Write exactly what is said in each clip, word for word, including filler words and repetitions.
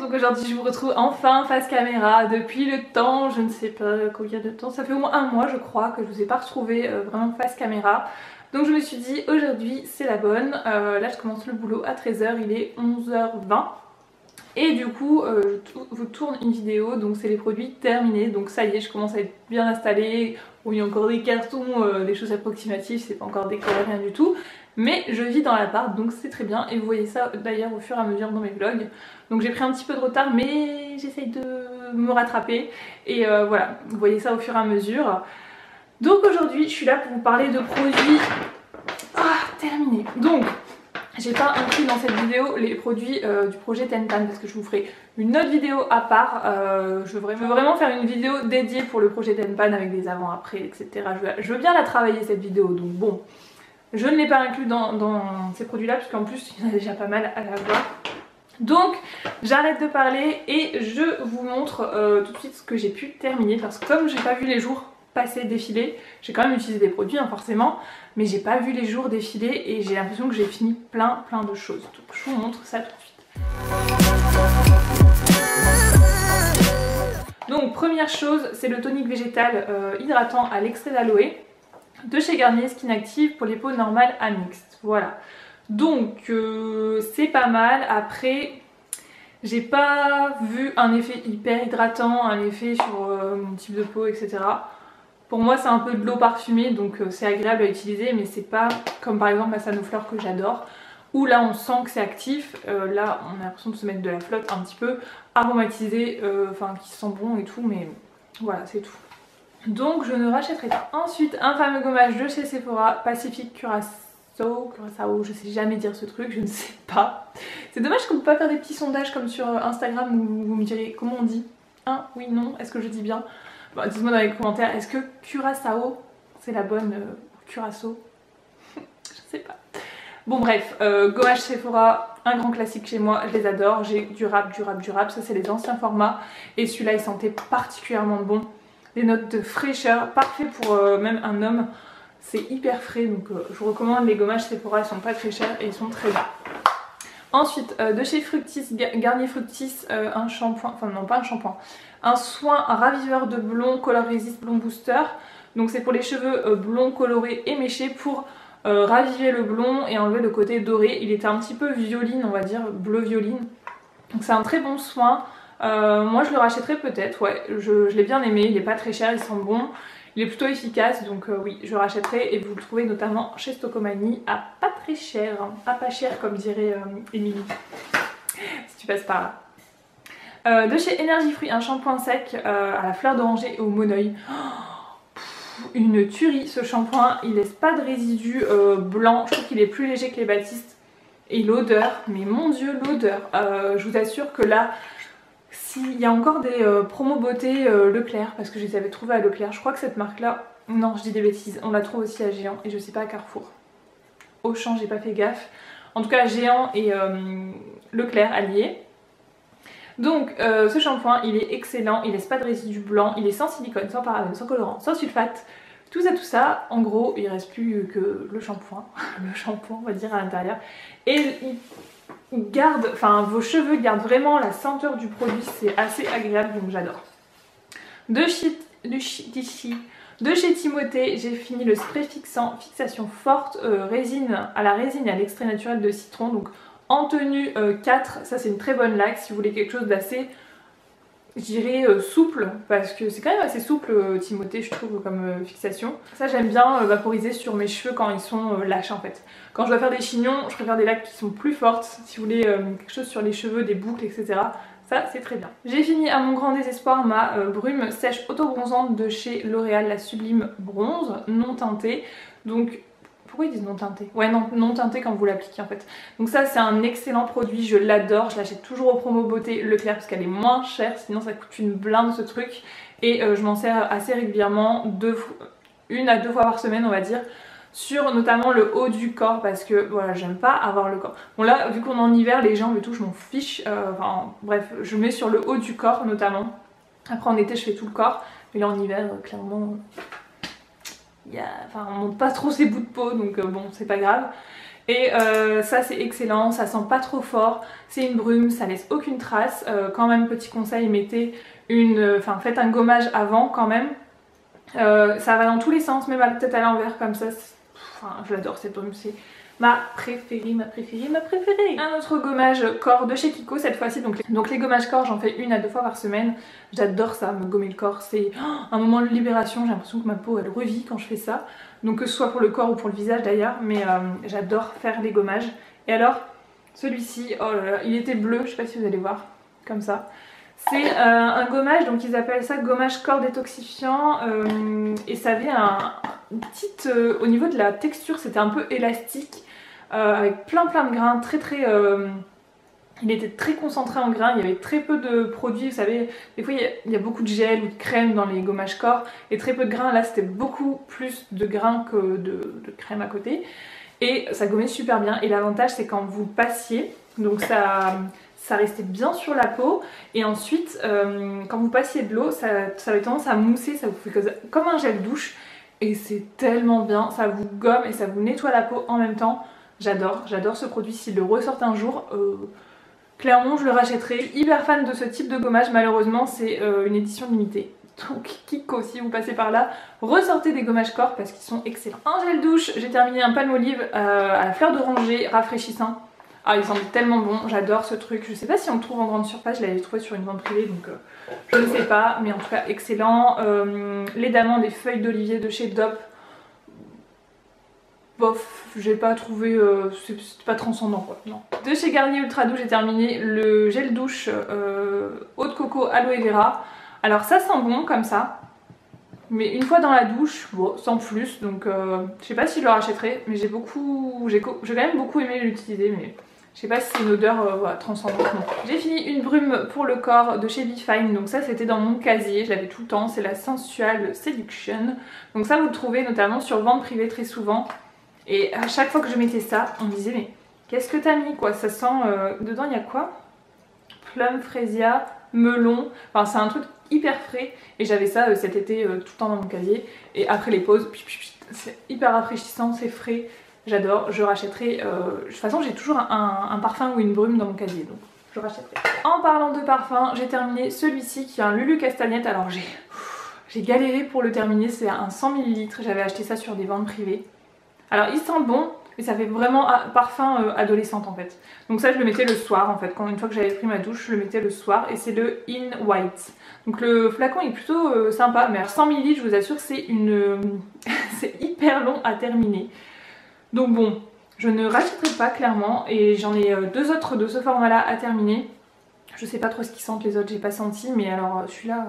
Donc aujourd'hui je vous retrouve enfin face caméra depuis le temps, je ne sais pas combien de temps, ça fait au moins un mois je crois que je vous ai pas retrouvé euh, vraiment face caméra. Donc je me suis dit aujourd'hui c'est la bonne, euh, là je commence le boulot à treize heures, il est onze heures vingt. Et du coup euh, je vous tourne une vidéo, donc c'est les produits terminés, donc ça y est je commence à être bien installée. Où il y a encore des cartons, euh, des choses approximatives, c'est pas encore décoré, rien du tout. Mais je vis dans l'appart donc c'est très bien et vous voyez ça d'ailleurs au fur et à mesure dans mes vlogs. Donc j'ai pris un petit peu de retard mais j'essaye de me rattraper et euh, voilà, vous voyez ça au fur et à mesure. Donc aujourd'hui je suis là pour vous parler de produits... Ah, terminé. Donc... j'ai pas inclus dans cette vidéo les produits euh, du projet Tentan parce que je vous ferai une autre vidéo à part. Euh, je, veux vraiment, je veux vraiment faire une vidéo dédiée pour le projet Tentan avec des avant-après, et cetera. Je veux, je veux bien la travailler cette vidéo, donc bon. Je ne l'ai pas inclus dans, dans ces produits-là parce qu'en plus il y en a déjà pas mal à la voir. Donc j'arrête de parler et je vous montre euh, tout de suite ce que j'ai pu terminer parce que comme j'ai pas vu les jours passer défiler, j'ai quand même utilisé des produits hein, forcément, mais j'ai pas vu les jours défiler et j'ai l'impression que j'ai fini plein plein de choses, donc je vous montre ça tout de suite. Donc première chose, c'est le tonique végétal euh, hydratant à l'extrait d'aloe de chez Garnier Skin Active pour les peaux normales à mixte, voilà. Donc euh, c'est pas mal, après j'ai pas vu un effet hyper hydratant, un effet sur euh, mon type de peau, et cetera. Pour moi c'est un peu de l'eau parfumée donc c'est agréable à utiliser mais c'est pas comme par exemple la Sanoufleur que j'adore où là on sent que c'est actif, euh, là on a l'impression de se mettre de la flotte un petit peu aromatisée, euh, enfin qui sent bon et tout mais voilà c'est tout. Donc je ne rachèterai pas. Ensuite un fameux gommage de chez Sephora, Pacific Curaçao, Curaçao, je sais jamais dire ce truc, je ne sais pas. C'est dommage qu'on ne peut pas faire des petits sondages comme sur Instagram où vous me direz comment on dit, hein, oui, non, est-ce que je dis bien? Bah, dites-moi dans les commentaires, est-ce que Curaçao, c'est la bonne euh, Curaçao? Je sais pas. Bon bref, euh, gommage Sephora, un grand classique chez moi, je les adore. J'ai du rap, du rap, du rap, ça c'est les anciens formats. Et celui-là il sentait particulièrement bon. Des notes de fraîcheur, parfait pour euh, même un homme. C'est hyper frais, donc euh, je vous recommande les gommages Sephora, ils sont pas très chers et ils sont très bons. Ensuite, euh, de chez Fructis, Garnier Fructis, euh, un shampoing, enfin non pas un shampoing, un soin, un raviveur de blond, Color Resist Blond Booster. Donc c'est pour les cheveux euh, blonds, colorés et méchés pour euh, raviver le blond et enlever le côté doré. Il était un petit peu violine, on va dire, bleu violine. Donc c'est un très bon soin. Euh, moi je le rachèterai peut-être, ouais, je, je l'ai bien aimé, il est pas très cher, il sent bon. Il est plutôt efficace, donc euh, oui, je le rachèterai et vous le trouvez notamment chez Stokomani à pas très cher, hein, à pas cher comme dirait Émilie, euh, si tu passes par là. Euh, de chez Energy Fruit, un shampoing sec euh, à la fleur d'oranger et au monoeil. Oh, une tuerie ce shampoing, il laisse pas de résidus euh, blanc, je trouve qu'il est plus léger que les Batiste. Et l'odeur, mais mon dieu l'odeur, euh, je vous assure que là... il y a encore des euh, promos beauté euh, Leclerc parce que je les avais trouvées à Leclerc. Je crois que cette marque là, non je dis des bêtises, on la trouve aussi à Géant et je sais pas à Carrefour. Auchan j'ai pas fait gaffe. En tout cas Géant et euh, Leclerc alliés. Donc euh, ce shampoing il est excellent, il laisse pas de résidus blancs, il est sans silicone, sans parabène, sans colorant, sans sulfate. Tout ça tout ça, en gros il reste plus que le shampoing, le shampoing on va dire à l'intérieur. Et il... garde, enfin vos cheveux gardent vraiment la senteur du produit, c'est assez agréable donc j'adore. De, de, de chez Timothée, j'ai fini le spray fixant, fixation forte, euh, résine à la résine et à l'extrait naturel de citron, donc en tenue euh, quatre, ça c'est une très bonne laque si vous voulez quelque chose d'assez, je dirais euh, souple, parce que c'est quand même assez souple euh, Timothée je trouve comme euh, fixation. Ça j'aime bien euh, vaporiser sur mes cheveux quand ils sont euh, lâches en fait. Quand je dois faire des chignons, je préfère des laques qui sont plus fortes, si vous voulez euh, quelque chose sur les cheveux, des boucles etc, ça c'est très bien. J'ai fini à mon grand désespoir ma euh, brume sèche autobronzante de chez L'Oréal, la Sublime Bronze, non teintée. Donc pourquoi ils disent non teintée? Ouais non, non teintée quand vous l'appliquez en fait. Donc ça c'est un excellent produit, je l'adore, je l'achète toujours au promo beauté Leclerc parce qu'elle est moins chère, sinon ça coûte une blinde ce truc. Et euh, je m'en sers assez régulièrement, deux, une à deux fois par semaine on va dire, sur notamment le haut du corps parce que voilà j'aime pas avoir le corps. Bon là vu qu'on est en hiver, les jambes et tout je m'en fiche, euh, enfin bref je mets sur le haut du corps notamment. Après en été je fais tout le corps, mais là en hiver euh, clairement... Euh... Yeah, enfin on monte pas trop ses bouts de peau donc euh, bon c'est pas grave. Et euh, ça c'est excellent, ça sent pas trop fort, c'est une brume, ça laisse aucune trace. Euh, quand même, petit conseil, mettez une, enfin faites un gommage avant quand même. Euh, ça va dans tous les sens, même peut-être à l'envers comme ça. Enfin, je l'adore cette brume, c'est ma préférée, ma préférée, ma préférée. Un autre gommage corps de chez Kiko cette fois-ci. Donc, donc les gommages corps, j'en fais une à deux fois par semaine. J'adore ça, me gommer le corps. C'est un moment de libération. J'ai l'impression que ma peau, elle revit quand je fais ça. Donc que ce soit pour le corps ou pour le visage d'ailleurs. Mais euh, j'adore faire des gommages. Et alors, celui-ci, oh là là, il était bleu. Je sais pas si vous allez voir, comme ça. C'est euh, un gommage, donc ils appellent ça gommage corps détoxifiant euh, et ça avait un, un petit, euh, au niveau de la texture c'était un peu élastique euh, avec plein plein de grains, très très, euh, il était très concentré en grains, il y avait très peu de produits, vous savez des fois il y a, il y a beaucoup de gel ou de crème dans les gommages corps et très peu de grains, là c'était beaucoup plus de grains que de, de crème à côté et ça gommait super bien et l'avantage c'est quand vous passiez, donc ça... ça restait bien sur la peau et ensuite euh, quand vous passiez de l'eau ça, ça avait tendance à mousser, ça vous fait comme un gel douche et c'est tellement bien, ça vous gomme et ça vous nettoie la peau en même temps, j'adore, j'adore ce produit, s'il le ressort un jour, euh, clairement je le rachèterai. Je suis hyper fan de ce type de gommage, malheureusement c'est euh, une édition limitée. Donc Kiko, si vous passez par là, ressortez des gommages corps parce qu'ils sont excellents. Un gel douche, j'ai terminé un palme olive euh, à la fleur d'oranger rafraîchissant. Ah, il semble tellement bon, j'adore ce truc. Je sais pas si on le trouve en grande surface, je l'avais trouvé sur une vente privée donc euh, je ne sais pas, mais en tout cas excellent. Euh, les d'amande et feuilles d'olivier de chez Dop. Bof, j'ai pas trouvé, euh, c'est pas transcendant quoi, non. De chez Garnier Ultra Doux, j'ai terminé le gel douche euh, eau de coco aloe vera. Alors ça sent bon comme ça, mais une fois dans la douche, bon, sans plus. Donc euh, je sais pas si je le rachèterai, mais j'ai beaucoup, j'ai quand même beaucoup aimé l'utiliser, mais. Je sais pas si c'est une odeur euh, voilà, transcendante. J'ai fini une brume pour le corps de chez Beefine. Donc ça c'était dans mon casier, je l'avais tout le temps. C'est la Sensual Seduction. Donc ça vous le trouvez notamment sur vente privée très souvent. Et à chaque fois que je mettais ça, on me disait mais qu'est-ce que t'as mis quoi? Ça sent... Euh... Dedans il y a quoi? Plum, frésia, melon. Enfin c'est un truc hyper frais. Et j'avais ça euh, cet été euh, tout le temps dans mon casier. Et après les pauses, c'est hyper rafraîchissant, c'est frais. J'adore, je rachèterai, euh, de toute façon j'ai toujours un, un parfum ou une brume dans mon casier donc je rachèterai. En parlant de parfum, j'ai terminé celui-ci qui est un Lulu Castagnette, alors j'ai j'ai galéré pour le terminer, c'est un cent millilitres, j'avais acheté ça sur des ventes privées. Alors il sent bon, mais ça fait vraiment un parfum euh, adolescente en fait. Donc ça je le mettais le soir en fait, quand une fois que j'avais pris ma douche je le mettais le soir et c'est le In White. Donc le flacon est plutôt euh, sympa, mais à cent millilitres je vous assure c'est une... Euh, c'est hyper long à terminer. Donc bon, je ne rachèterai pas clairement et j'en ai deux autres de ce format-là à terminer. Je sais pas trop ce qu'ils sentent les autres, j'ai pas senti, mais alors celui-là,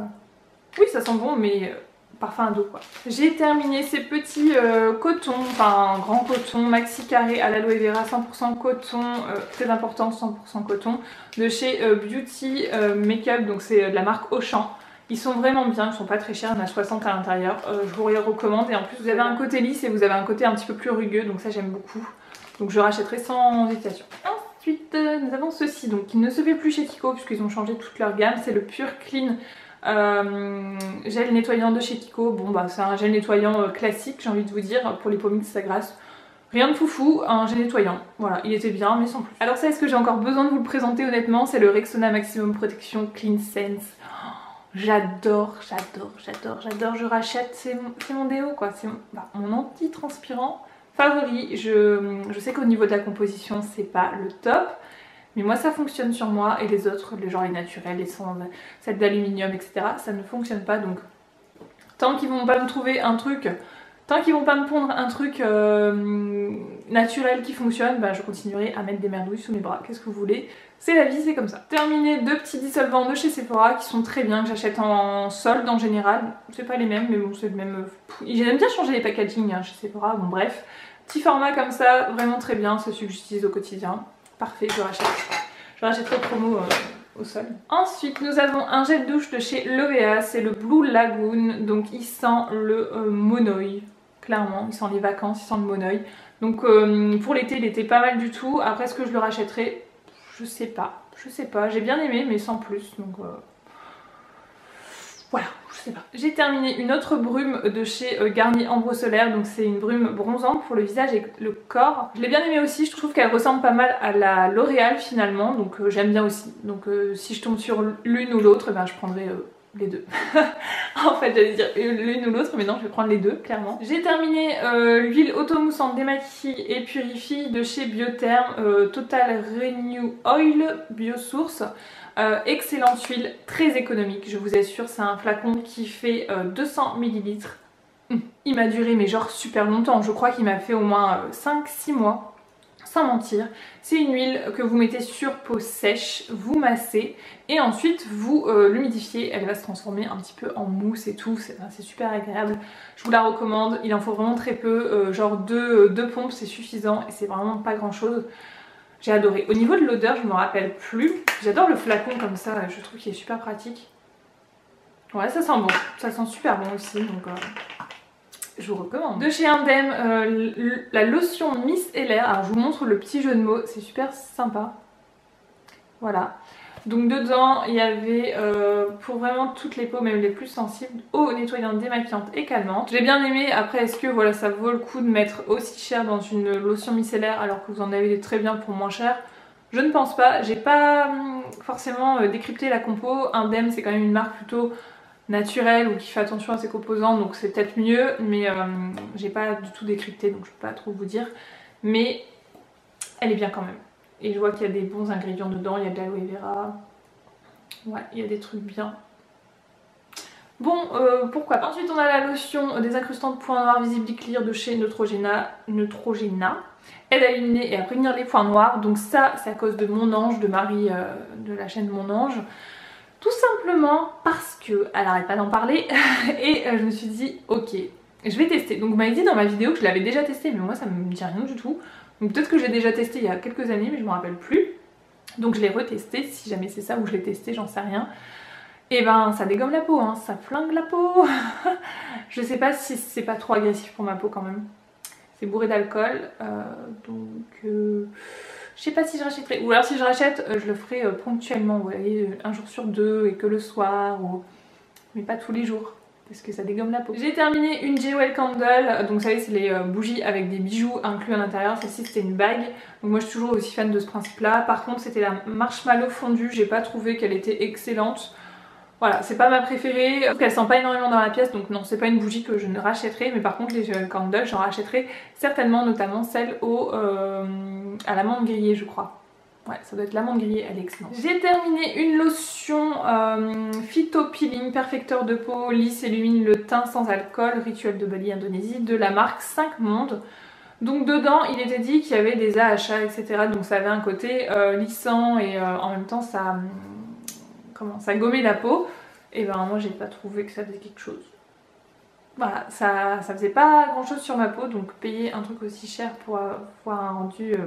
oui ça sent bon, mais parfum à dos quoi. J'ai terminé ces petits euh, cotons, enfin grand coton, maxi carré à l'aloe vera, cent pour cent coton, euh, très important, cent pour cent coton, de chez euh, Beauty euh, Makeup, donc c'est euh, de la marque Auchan. Ils sont vraiment bien, ils sont pas très chers, on a soixante à l'intérieur, euh, je vous les recommande et en plus vous avez un côté lisse et vous avez un côté un petit peu plus rugueux donc ça j'aime beaucoup, donc je rachèterai sans hésitation. Ensuite euh, nous avons ceci, donc qui ne se fait plus chez Kiko puisqu'ils ont changé toute leur gamme, c'est le Pure Clean euh, gel nettoyant de chez Kiko, bon bah c'est un gel nettoyant euh, classique j'ai envie de vous dire, pour les peaux mixtes ça grasse. Rien de foufou, un gel nettoyant, voilà, il était bien mais sans plus. Alors ça, est-ce que j'ai encore besoin de vous le présenter honnêtement, c'est le Rexona Maximum Protection Clean Sense. J'adore, j'adore, j'adore, j'adore, je rachète, c'est mon, mon déo quoi, c'est mon, bah, mon antitranspirant favori. Je, je sais qu'au niveau de la composition c'est pas le top, mais moi ça fonctionne sur moi et les autres, le genre les naturels, les sans, celles d'aluminium etc, ça ne fonctionne pas donc tant qu'ils vont pas me trouver un truc, tant qu'ils vont pas me pondre un truc euh, naturel qui fonctionne, bah, je continuerai à mettre des merdouilles sous mes bras, qu'est-ce que vous voulez? C'est la vie, c'est comme ça. Terminé, deux petits dissolvants de chez Sephora qui sont très bien, que j'achète en solde en général. C'est pas les mêmes, mais bon, c'est le même... J'aime bien changer les packagings hein, chez Sephora, bon bref. Petit format comme ça, vraiment très bien, c'est celui que j'utilise au quotidien. Parfait, je rachète. Je rachèterai promo euh, au solde. Ensuite, nous avons un gel douche de chez L'OVEA, c'est le Blue Lagoon. Donc il sent le euh, monoï, clairement. Il sent les vacances, il sent le monoï. Donc euh, pour l'été, il était pas mal du tout. Après, est-ce que je le rachèterai ? Je sais pas, je sais pas, j'ai bien aimé mais sans plus donc euh... Voilà, je sais pas. J'ai terminé une autre brume de chez Garnier Ambre Solaire, donc c'est une brume bronzante pour le visage et le corps. Je l'ai bien aimée aussi, je trouve qu'elle ressemble pas mal à la L'Oréal finalement, donc euh, j'aime bien aussi. Donc euh, si je tombe sur l'une ou l'autre, eh ben, je prendrai... Euh, les deux. En fait j'allais dire l'une ou l'autre mais non, je vais prendre les deux clairement. J'ai terminé euh, l'huile automoussante démaquille et purifie de chez Biotherm euh, Total Renew Oil Biosource. Euh, excellente huile, très économique je vous assure, c'est un flacon qui fait euh, deux cents millilitres. Mmh. Il m'a duré mais genre super longtemps, je crois qu'il m'a fait au moins euh, cinq six mois. Sans mentir, c'est une huile que vous mettez sur peau sèche, vous massez et ensuite vous euh, l'humidifiez, elle va se transformer un petit peu en mousse et tout, c'est super agréable, je vous la recommande, il en faut vraiment très peu, euh, genre deux, deux pompes c'est suffisant et c'est vraiment pas grand chose. J'ai adoré. Au niveau de l'odeur je ne me rappelle plus, j'adore le flacon comme ça, je trouve qu'il est super pratique. Ouais ça sent bon, ça sent super bon aussi donc... Euh... je vous recommande. De chez Indem, euh, la lotion Miss L R. Alors je vous montre le petit jeu de mots, c'est super sympa. Voilà. Donc dedans, il y avait euh, pour vraiment toutes les peaux, même les plus sensibles, eau nettoyante, démaquillante et calmante. J'ai bien aimé. Après, est-ce que voilà, ça vaut le coup de mettre aussi cher dans une lotion micellaire alors que vous en avez des très bien pour moins cher? Je ne pense pas. J'ai pas hum, forcément euh, décrypté la compo. Indem, c'est quand même une marque plutôt... naturel ou qui fait attention à ses composants donc c'est peut-être mieux mais euh, j'ai pas du tout décrypté donc je peux pas trop vous dire mais elle est bien quand même et je vois qu'il y a des bons ingrédients dedans, il y a de l'aloe vera, ouais il y a des trucs bien. Bon, euh, pourquoi pas. Ensuite on a la lotion des incrustants de points noirs Visibly Clear de chez Neutrogena. Neutrogena aide à illuminer et à prévenir les points noirs, donc ça c'est à cause de mon ange, de Marie euh, de la chaîne Mon Ange. Tout simplement parce qu'elle n'arrête pas d'en parler et je me suis dit ok je vais tester. Donc vous m'avez dit dans ma vidéo que je l'avais déjà testé mais moi ça me dit rien du tout. Donc peut-être que j'ai déjà testé il y a quelques années mais je m'en rappelle plus. Donc je l'ai retesté, si jamais c'est ça ou je l'ai testé j'en sais rien. Et ben ça dégomme la peau, hein, ça flingue la peau. Je sais pas si c'est pas trop agressif pour ma peau quand même. C'est bourré d'alcool euh, donc... Euh... je sais pas si je rachèterai, ou alors si je rachète, je le ferai ponctuellement, vous voyez, un jour sur deux et que le soir, ou... mais pas tous les jours, parce que ça dégomme la peau. J'ai terminé une Jewel Candle, donc vous savez c'est les bougies avec des bijoux inclus à l'intérieur, celle-ci c'était une bague, donc moi je suis toujours aussi fan de ce principe-là. Par contre c'était la marshmallow fondue, j'ai pas trouvé qu'elle était excellente, voilà, c'est pas ma préférée, je trouve qu'elle sent pas énormément dans la pièce, donc non c'est pas une bougie que je ne rachèterai, mais par contre les Jewel Candle j'en rachèterai certainement, notamment celle au... Euh... à l'amande grillée je crois. Ouais ça doit être l'amande grillée, elle est excellente. J'ai terminé une lotion euh, phyto peeling perfecteur de peau, lisse, illumine le teint sans alcool, rituel de Bali Indonésie de la marque cinq mondes. Donc dedans il était dit qu'il y avait des A H A etc donc ça avait un côté euh, lissant et euh, en même temps ça, hum, comment, ça gommait la peau. Et ben moi j'ai pas trouvé que ça faisait quelque chose. Voilà, ça, ça faisait pas grand chose sur ma peau, donc payer un truc aussi cher pour avoir un rendu euh,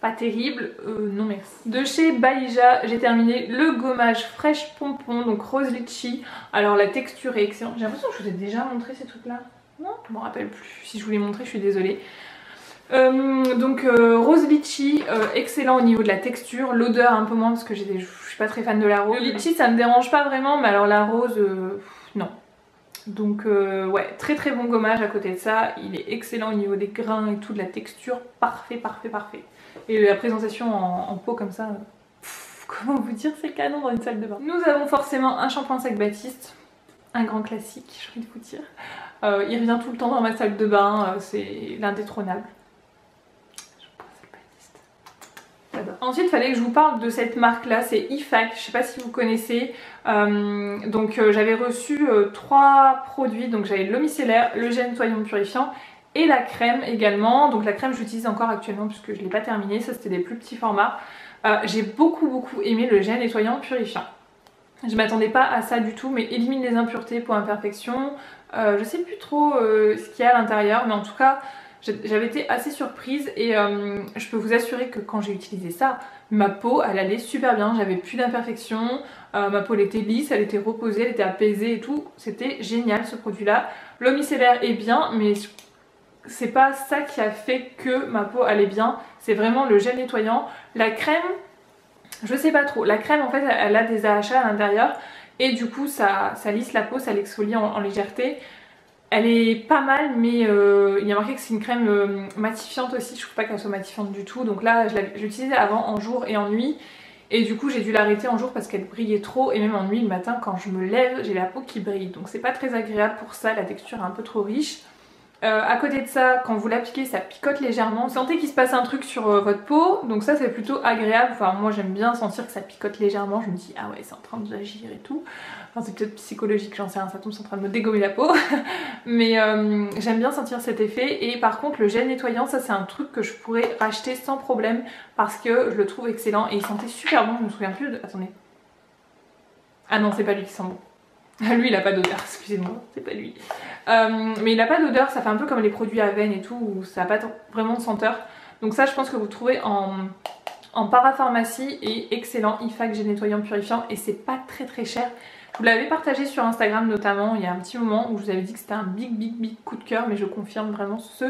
pas terrible, euh, non merci. De chez Baija, j'ai terminé le gommage fraîche pompon, donc rose litchi. Alors la texture est excellente, j'ai l'impression que je vous ai déjà montré ces trucs là, non je m'en rappelle plus, si je vous les montrais je suis désolée. Euh, donc euh, rose litchi, euh, excellent au niveau de la texture, l'odeur un peu moins parce que je suis pas très fan de la rose. Le litchi ça me dérange pas vraiment, mais alors la rose, euh, non. Donc euh, ouais, très très bon gommage à côté de ça, il est excellent au niveau des grains et tout, de la texture, parfait, parfait, parfait. Et la présentation en, en peau comme ça, pff, comment vous dire, c'est le canon dans une salle de bain. Nous avons forcément un shampoing sec Batiste, un grand classique, je vais vous dire. Euh, il revient tout le temps dans ma salle de bain, c'est l'indétrônable. Ensuite, il fallait que je vous parle de cette marque-là, c'est Hyfac, je sais pas si vous connaissez. Euh, donc euh, j'avais reçu euh, trois produits, donc j'avais l'eau micellaire, le gel nettoyant purifiant et la crème également. Donc la crème, j'utilise encore actuellement puisque je l'ai pas terminée, ça c'était des plus petits formats. Euh, j'ai beaucoup beaucoup aimé le gel nettoyant purifiant. Je m'attendais pas à ça du tout, mais élimine les impuretés, peau imperfection. Euh, je sais plus trop euh, ce qu'il y a à l'intérieur, mais en tout cas... j'avais été assez surprise et euh, je peux vous assurer que quand j'ai utilisé ça, ma peau elle allait super bien, j'avais plus d'imperfections, euh, ma peau elle était lisse, elle était reposée, elle était apaisée et tout, c'était génial ce produit là. L'eau micellaire est bien mais c'est pas ça qui a fait que ma peau allait bien, c'est vraiment le gel nettoyant. La crème, je sais pas trop, la crème en fait elle a des A H A à l'intérieur et du coup ça, ça lisse la peau, ça l'exfolie en, en légèreté. Elle est pas mal, mais euh, il y a marqué que c'est une crème euh, matifiante aussi. Je trouve pas qu'elle soit matifiante du tout. Donc là, je l'utilisais avant en jour et en nuit. Et du coup, j'ai dû l'arrêter en jour parce qu'elle brillait trop. Et même en nuit, le matin, quand je me lève, j'ai la peau qui brille. Donc c'est pas très agréable pour ça. La texture est un peu trop riche. Euh, à côté de ça, quand vous l'appliquez, ça picote légèrement. Vous sentez qu'il se passe un truc sur euh, votre peau. Donc ça, c'est plutôt agréable. Enfin, moi, j'aime bien sentir que ça picote légèrement. Je me dis, ah ouais, c'est en train d'agir et tout. Enfin, c'est peut-être psychologique, j'en sais rien, ça tombe, c'est en train de me dégommer la peau. Mais euh, j'aime bien sentir cet effet. Et par contre, le gel nettoyant, ça c'est un truc que je pourrais racheter sans problème parce que je le trouve excellent et il sentait super bon. Je me souviens plus de... Attendez. Ah non, c'est pas lui qui sent bon. Lui, il a pas d'odeur, excusez-moi, c'est pas lui. Euh, mais il a pas d'odeur, ça fait un peu comme les produits à veine et tout, où ça n'a pas vraiment de senteur. Donc ça, je pense que vous trouvez en... en parapharmacie et excellent. Hyfac gel nettoyant purifiant et c'est pas très très cher. Je vous l'avais partagé sur Instagram notamment il y a un petit moment où je vous avais dit que c'était un big big big coup de cœur, mais je confirme vraiment ce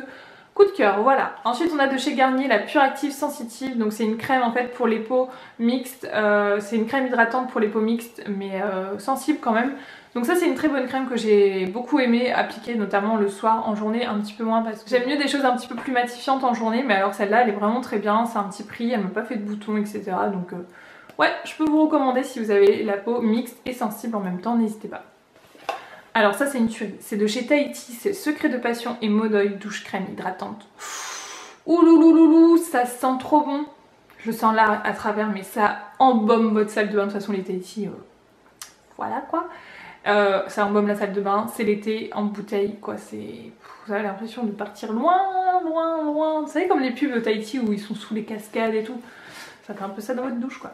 coup de cœur, voilà. Ensuite on a de chez Garnier la Pure Active Sensitive, donc c'est une crème en fait pour les peaux mixtes, euh, c'est une crème hydratante pour les peaux mixtes mais euh, sensible quand même. Donc ça c'est une très bonne crème que j'ai beaucoup aimé appliquer notamment le soir, en journée un petit peu moins parce que j'aime mieux des choses un petit peu plus matifiantes en journée, mais alors celle-là elle est vraiment très bien, c'est un petit prix, elle m'a pas fait de boutons et cetera. Donc euh, ouais, je peux vous recommander si vous avez la peau mixte et sensible en même temps, n'hésitez pas. Alors ça c'est une tuerie, c'est de chez Tahiti, c'est Secret de Passion et Mot d'Oeil douche crème hydratante. Ouloulouloulou, ça sent trop bon. Je sens là à travers, mais ça embaume votre salle de bain, de toute façon les Tahiti, euh, voilà quoi. Euh, ça embaume la salle de bain, c'est l'été en bouteille quoi, c'est... Vous avez l'impression de partir loin, loin, loin. Vous savez comme les pubs de Tahiti où ils sont sous les cascades et tout. Ça fait un peu ça dans votre douche quoi.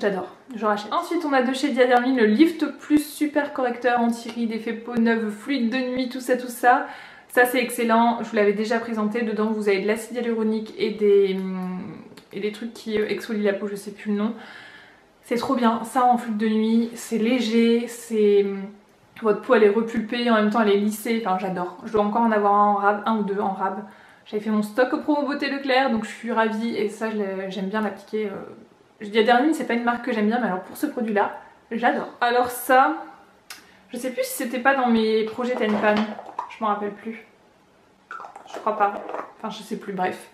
J'adore, je rachète. Ensuite on a de chez Diadermine le Lift Plus Super Correcteur Anti-Rides, Effet Peau Neuve, Fluide de Nuit, tout ça, tout ça. Ça c'est excellent, je vous l'avais déjà présenté, dedans vous avez de l'acide hyaluronique et des, et des trucs qui exfolient la peau, je sais plus le nom. C'est trop bien, ça en fluide de nuit, c'est léger, c'est... Votre peau elle est repulpée, en même temps elle est lissée, enfin j'adore. Je dois encore en avoir un en rab, un ou deux en rab. J'avais fait mon stock au promo beauté Leclerc, donc je suis ravie et ça j'aime bien l'appliquer... Euh... Je dis à Diadermine, c'est pas une marque que j'aime bien, mais alors pour ce produit-là, j'adore. Alors ça, je sais plus si c'était pas dans mes projets Tenpan, je m'en rappelle plus. Je crois pas, enfin je sais plus, bref.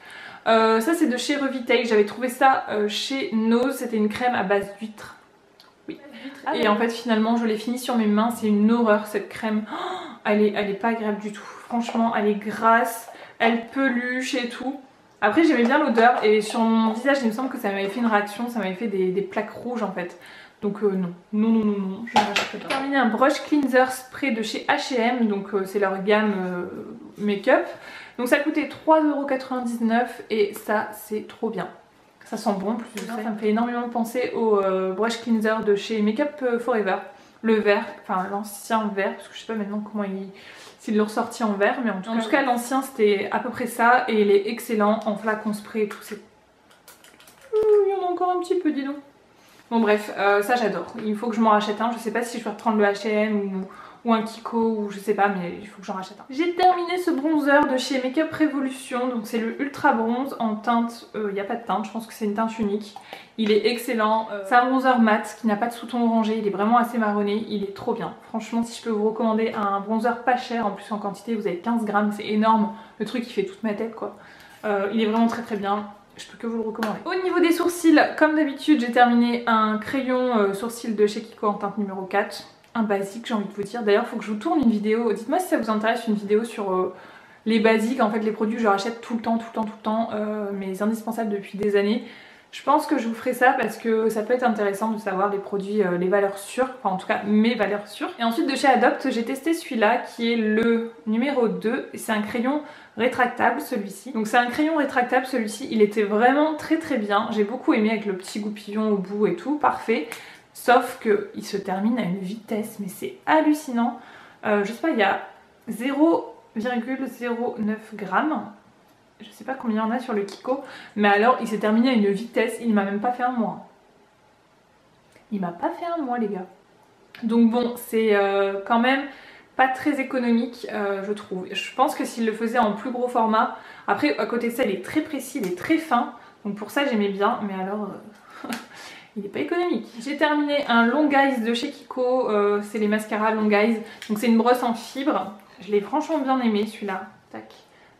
Euh, ça c'est de chez Revitake, j'avais trouvé ça euh, chez Nose, c'était une crème à base d'huîtres. Oui. Ah, et en fait finalement je l'ai fini sur mes mains, c'est une horreur cette crème. Oh, elle est, elle est pas agréable du tout, franchement elle est grasse, elle peluche et tout. Après j'aimais bien l'odeur et sur mon visage il me semble que ça m'avait fait une réaction, ça m'avait fait des, des plaques rouges en fait. Donc euh, non, non, non, non, non, je ne rachète pas. Terminé un brush cleanser spray de chez H et M, donc euh, c'est leur gamme euh, make-up. Donc ça coûtait trois euros quatre-vingt-dix-neuf et ça c'est trop bien. Ça sent bon, plus ça, ça me fait énormément penser au euh, brush cleanser de chez Makeup Forever. Le vert, enfin l'ancien vert, parce que je sais pas maintenant comment il... Ils l'ont ressorti en vert, mais en tout en cas, cas l'ancien c'était à peu près ça et il est excellent en flacon spray et tout. C'est... Il y en a encore un petit peu, dis donc. Bon bref, euh, ça j'adore. Il faut que je m'en rachète un. Je sais pas si je vais reprendre le H et M ou, ou un Kiko ou je sais pas, mais il faut que j'en rachète un. J'ai terminé ce bronzer de chez Makeup Revolution. Donc c'est le Ultra Bronze en teinte. Il euh, n'y a pas de teinte, je pense que c'est une teinte unique. Il est excellent. Euh... C'est un bronzer mat qui n'a pas de sous-ton orangé. Il est vraiment assez marronné. Il est trop bien. Franchement, si je peux vous recommander un bronzer pas cher, en plus en quantité, vous avez quinze grammes, c'est énorme. Le truc qui fait toute ma tête quoi. Euh, il est vraiment très très bien. Je peux que vous le recommander. Au niveau des sourcils, comme d'habitude, j'ai terminé un crayon euh, sourcil de chez Kiko en teinte numéro quatre. Un basique, j'ai envie de vous dire. D'ailleurs, il faut que je vous tourne une vidéo. Dites-moi si ça vous intéresse, une vidéo sur euh, les basiques. En fait, les produits que je rachète tout le temps, tout le temps, tout le temps. Euh, mes indispensables depuis des années. Je pense que je vous ferai ça parce que ça peut être intéressant de savoir les produits, euh, les valeurs sûres. Enfin, en tout cas, mes valeurs sûres. Et ensuite, de chez Adopt, j'ai testé celui-là qui est le numéro deux. C'est un crayon... rétractable celui-ci, donc c'est un crayon rétractable celui-ci, il était vraiment très très bien, j'ai beaucoup aimé avec le petit goupillon au bout et tout, parfait, sauf que il se termine à une vitesse mais c'est hallucinant, euh, je sais pas, il y a zéro virgule zéro neuf grammes, je sais pas combien il y en a sur le Kiko, mais alors il s'est terminé à une vitesse, il m'a même pas fait un mois, il m'a pas fait un mois les gars, donc bon c'est euh, quand même pas très économique euh, je trouve. Je pense que s'il le faisait en plus gros format, après à côté de ça il est très précis, il est très fin, donc pour ça j'aimais bien, mais alors euh... il n'est pas économique. J'ai terminé un Longeyes de chez Kiko, euh, c'est les mascaras Longeyes, donc c'est une brosse en fibre, je l'ai franchement bien aimé celui-là, tac,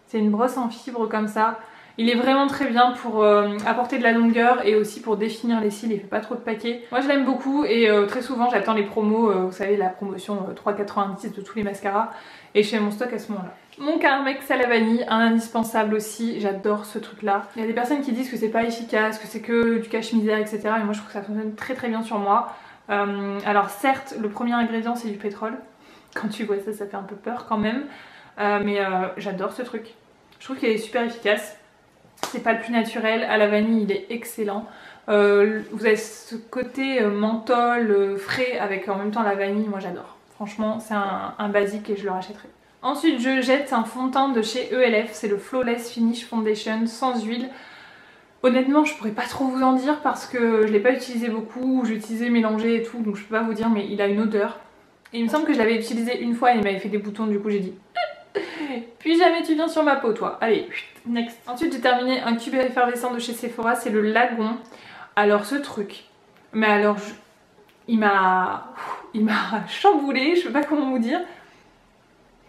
c'est une brosse en fibre comme ça, il est vraiment très bien pour euh, apporter de la longueur et aussi pour définir les cils, il fait pas trop de paquets. Moi je l'aime beaucoup et euh, très souvent j'attends les promos, euh, vous savez la promotion euh, trois quatre-vingt-dix de tous les mascaras et je fais mon stock à ce moment-là. Mon Carmex à la vanille, un indispensable aussi, j'adore ce truc là. Il y a des personnes qui disent que c'est pas efficace, que c'est que du cache-misère etc, mais moi je trouve que ça fonctionne très très bien sur moi. Euh, alors certes le premier ingrédient c'est du pétrole, quand tu vois ça ça fait un peu peur quand même, euh, mais euh, j'adore ce truc, je trouve qu'il est super efficace. C'est pas le plus naturel, à la vanille il est excellent. Euh, vous avez ce côté menthol euh, frais avec en même temps la vanille, moi j'adore. Franchement c'est un, un basique et je le rachèterai. Ensuite je jette un fond de teint de chez E L F, c'est le Flawless Finish Foundation sans huile. Honnêtement je pourrais pas trop vous en dire parce que je l'ai pas utilisé beaucoup, j'ai utilisé mélangé et tout donc je peux pas vous dire, mais il a une odeur. Et il me semble que je l'avais utilisé une fois et il m'avait fait des boutons, du coup j'ai dit... Puis jamais tu viens sur ma peau toi, allez next. Ensuite j'ai terminé un cube effervescent de chez Sephora, c'est le Lagon. Alors ce truc, mais alors je... il m'a il m'a chamboulé, je sais pas comment vous dire.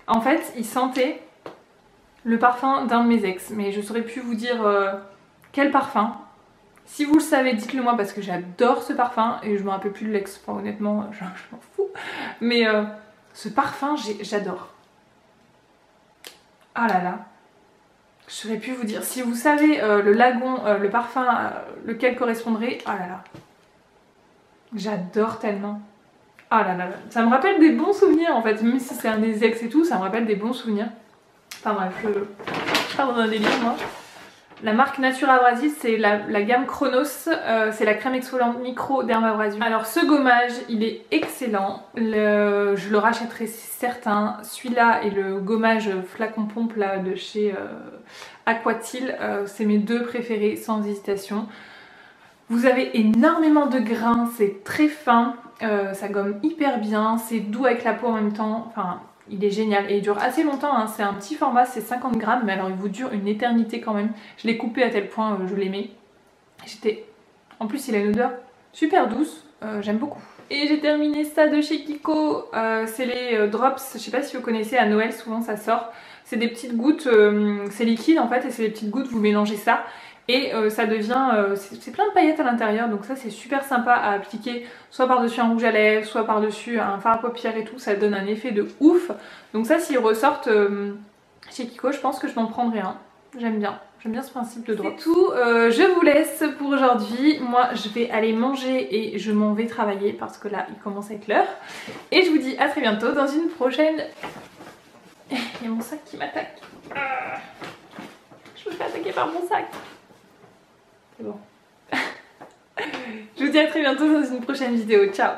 En fait il sentait le parfum d'un de mes ex, mais je saurais plus vous dire euh, quel parfum. Si vous le savez dites le moi parce que j'adore ce parfum et je me rappelle plus de l'ex, enfin, honnêtement je, je m'en fous. Mais euh, ce parfum j'adore. Ah là là, je saurais plus vous dire. Si vous savez euh, le Lagon, euh, le parfum, euh, lequel correspondrait, ah là là, j'adore tellement. Ah là là, ça me rappelle des bons souvenirs en fait, même si c'est un des ex et tout, ça me rappelle des bons souvenirs. Enfin bref, je pars dans un délire moi. La marque Nature Abrasive, c'est la, la gamme Chronos, euh, c'est la crème exfoliante micro dermabrasive. Alors ce gommage, il est excellent, le, je le rachèterai certain. Celui-là et le gommage flacon pompe là de chez euh, Aquatil, euh, c'est mes deux préférés sans hésitation. Vous avez énormément de grains, c'est très fin, euh, ça gomme hyper bien, c'est doux avec la peau en même temps, enfin... il est génial et il dure assez longtemps, hein. C'est un petit format, c'est cinquante grammes, mais alors il vous dure une éternité quand même. Je l'ai coupé à tel point, euh, je l'aimais. J'étais... En plus il a une odeur super douce, euh, j'aime beaucoup. Et j'ai terminé ça de chez Kiko, euh, c'est les euh, drops, je sais pas si vous connaissez, à Noël souvent ça sort. C'est des petites gouttes, euh, c'est liquide en fait et c'est des petites gouttes, vous mélangez ça. Et euh, ça devient, euh, c'est plein de paillettes à l'intérieur, donc ça c'est super sympa à appliquer soit par-dessus un rouge à lèvres, soit par-dessus un fard à paupières et tout, ça donne un effet de ouf. Donc ça s'ils ressortent euh, chez Kiko, je pense que je m'en prendrai un, j'aime bien, j'aime bien ce principe de droit. C'est tout, euh, je vous laisse pour aujourd'hui, moi je vais aller manger et je m'en vais travailler parce que là il commence à être l'heure. Et je vous dis à très bientôt dans une prochaine... Il y a mon sac qui m'attaque, je me fais attaquer par mon sac. Bon. Je vous dis à très bientôt dans une prochaine vidéo. Ciao.